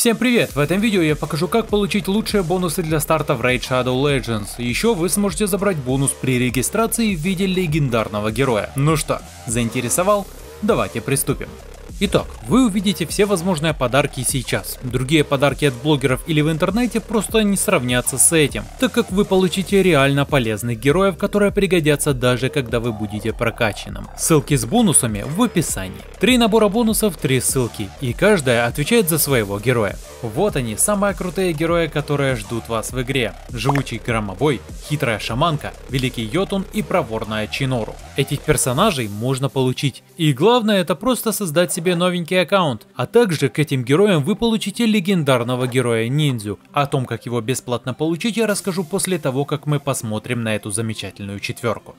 Всем привет! В этом видео я покажу, как получить лучшие бонусы для старта в Raid Shadow Legends. Еще вы сможете забрать бонус при регистрации в виде легендарного героя. Ну что, заинтересовал? Давайте приступим. Итак, вы увидите все возможные подарки сейчас. Другие подарки от блогеров или в интернете просто не сравнятся с этим, так как вы получите реально полезных героев, которые пригодятся даже когда вы будете прокачанным. Ссылки с бонусами в описании. 3 набора бонусов, 3 ссылки, и каждая отвечает за своего героя. Вот они, самые крутые герои, которые ждут вас в игре. Живучий Громобой, хитрая Шаманка, великий Ётун и проворная Чинору. Этих персонажей можно получить. И главное, это просто создать себе новенький аккаунт. А также к этим героям вы получите легендарного героя-ниндзю. О том, как его бесплатно получить, я расскажу после того, как мы посмотрим на эту замечательную четверку.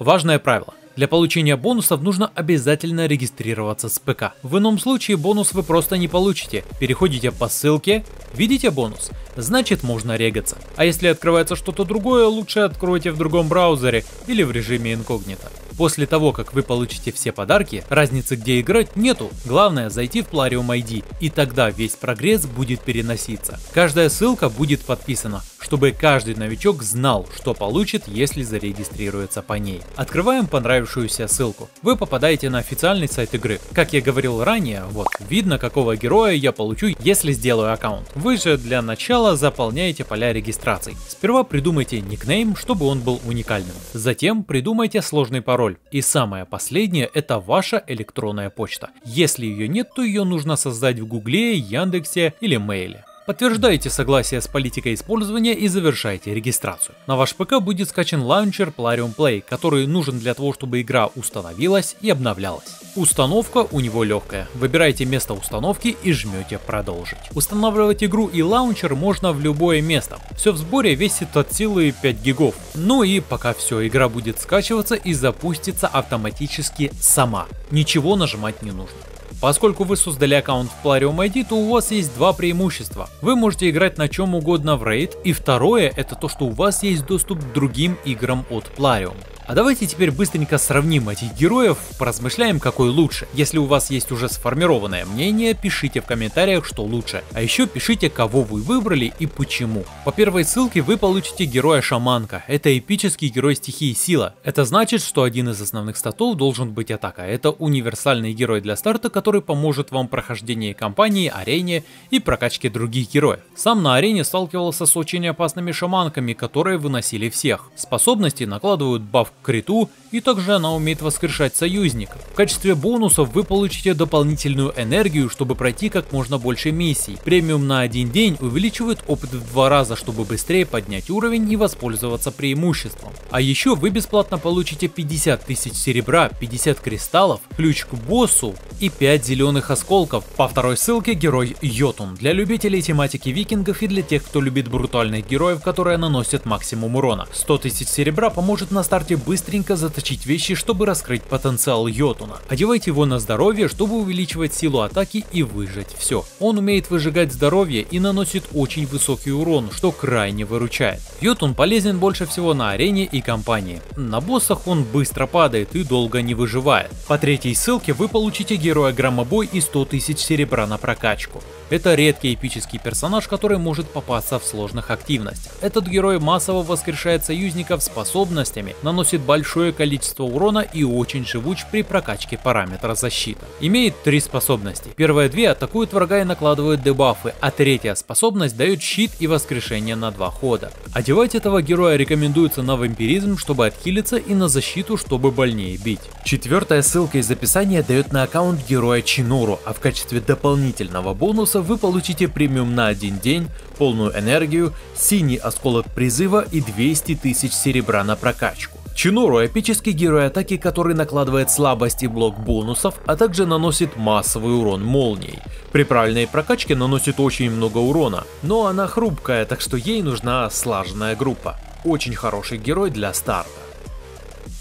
Важное правило. Для получения бонусов нужно обязательно регистрироваться с ПК. В ином случае бонус вы просто не получите. Переходите по ссылке, видите бонус, значит можно регаться. А если открывается что-то другое, лучше откройте в другом браузере или в режиме инкогнито. После того, как вы получите все подарки, разницы где играть нету, главное зайти в Plarium ID, и тогда весь прогресс будет переноситься. Каждая ссылка будет подписана, чтобы каждый новичок знал, что получит, если зарегистрируется по ней. Открываем понравившуюся ссылку. Вы попадаете на официальный сайт игры. Как я говорил ранее, вот, видно, какого героя я получу, если сделаю аккаунт. Вы же для начала заполняете поля регистрации. Сперва придумайте никнейм, чтобы он был уникальным. Затем придумайте сложный пароль. И самое последнее – это ваша электронная почта. Если ее нет, то ее нужно создать в Гугле, Яндексе или Мейле. Подтверждаете согласие с политикой использования и завершаете регистрацию. На ваш ПК будет скачан лаунчер Plarium Play, который нужен для того, чтобы игра установилась и обновлялась. Установка у него легкая. Выбираете место установки и жмете «Продолжить». Устанавливать игру и лаунчер можно в любое место. Все в сборе весит от силы 5 гигов. Ну и пока все, игра будет скачиваться и запустится автоматически сама. Ничего нажимать не нужно. Поскольку вы создали аккаунт в Plarium ID, то у вас есть два преимущества. Вы можете играть на чем угодно в Raid, и второе — это то, что у вас есть доступ к другим играм от Plarium. А давайте теперь быстренько сравним этих героев, поразмышляем, какой лучше. Если у вас есть уже сформированное мнение, пишите в комментариях, что лучше. А еще пишите, кого вы выбрали и почему. По первой ссылке вы получите героя Шаманка. Это эпический герой стихии Сила. Это значит, что один из основных статов должен быть атака. Это универсальный герой для старта, который поможет вам в прохождении кампании, арене и прокачке других героев. Сам на арене сталкивался с очень опасными шаманками, которые выносили всех. Способности накладывают баф к криту, и также она умеет воскрешать союзников. В качестве бонусов вы получите дополнительную энергию, чтобы пройти как можно больше миссий. Премиум на один день увеличивает опыт в 2 раза, чтобы быстрее поднять уровень и воспользоваться преимуществом. А еще вы бесплатно получите 50 тысяч серебра, 50 кристаллов, ключ к боссу и 5 зеленых осколков. По второй ссылке герой Йотун. Для любителей тематики викингов и для тех, кто любит брутальных героев, которые наносят максимум урона. 100 тысяч серебра поможет на старте быстренько заточить вещи, чтобы раскрыть потенциал Йотуна. Одевайте его на здоровье, чтобы увеличивать силу атаки и выжать все. Он умеет выжигать здоровье и наносит очень высокий урон, что крайне выручает. Йотун полезен больше всего на арене и кампании. На боссах он быстро падает и долго не выживает. По третьей ссылке вы получите героя Громобой и 100 тысяч серебра на прокачку. Это редкий эпический персонаж, который может попасться в сложных активностях. Этот герой массово воскрешает союзников способностями, наносит большое количество урона и очень живуч при прокачке параметра защита. Имеет 3 способности. Первые 2 атакуют врага и накладывают дебафы, а третья способность дает щит и воскрешение на 2 хода. Одевать этого героя рекомендуется на вампиризм, чтобы отхилиться, и на защиту, чтобы больнее бить. Четвертая ссылка из описания дает на аккаунт героя Чинору, а в качестве дополнительного бонуса вы получите премиум на 1 день, полную энергию, синий осколок призыва и 200 тысяч серебра на прокачку. Чинору – эпический герой атаки, который накладывает слабость и блок бонусов, а также наносит массовый урон молнией. При правильной прокачке наносит очень много урона, но она хрупкая, так что ей нужна слаженная группа. Очень хороший герой для старта.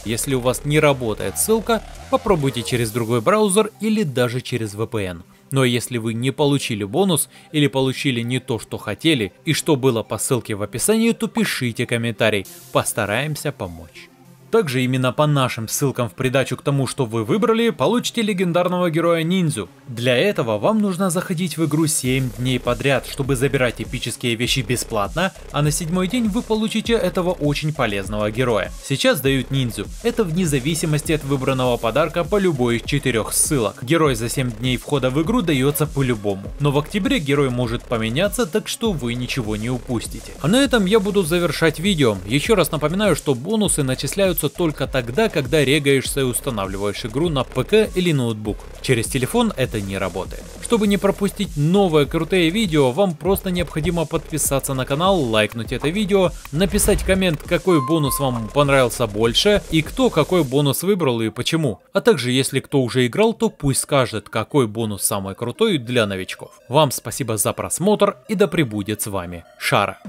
Если у вас не работает ссылка, попробуйте через другой браузер или даже через VPN. Но если вы не получили бонус или получили не то, что хотели, и что было по ссылке в описании, то пишите комментарий, постараемся помочь. Также именно по нашим ссылкам в придачу к тому, что вы выбрали, получите легендарного героя ниндзю. Для этого вам нужно заходить в игру 7 дней подряд, чтобы забирать эпические вещи бесплатно, а на 7-й день вы получите этого очень полезного героя. Сейчас дают ниндзю, это вне зависимости от выбранного подарка по любой из 4 ссылок. Герой за 7 дней входа в игру дается по-любому, но в октябре герой может поменяться, так что вы ничего не упустите. А на этом я буду завершать видео. Еще раз напоминаю, что бонусы начисляются только тогда, когда регаешься и устанавливаешь игру на ПК или ноутбук. Через телефон это не работает. Чтобы не пропустить новые крутые видео, вам просто необходимо подписаться на канал, лайкнуть это видео, написать коммент, какой бонус вам понравился больше и кто какой бонус выбрал и почему. А также, если кто уже играл, то пусть скажет, какой бонус самый крутой для новичков. Вам спасибо за просмотр и да пребудет с вами Шара.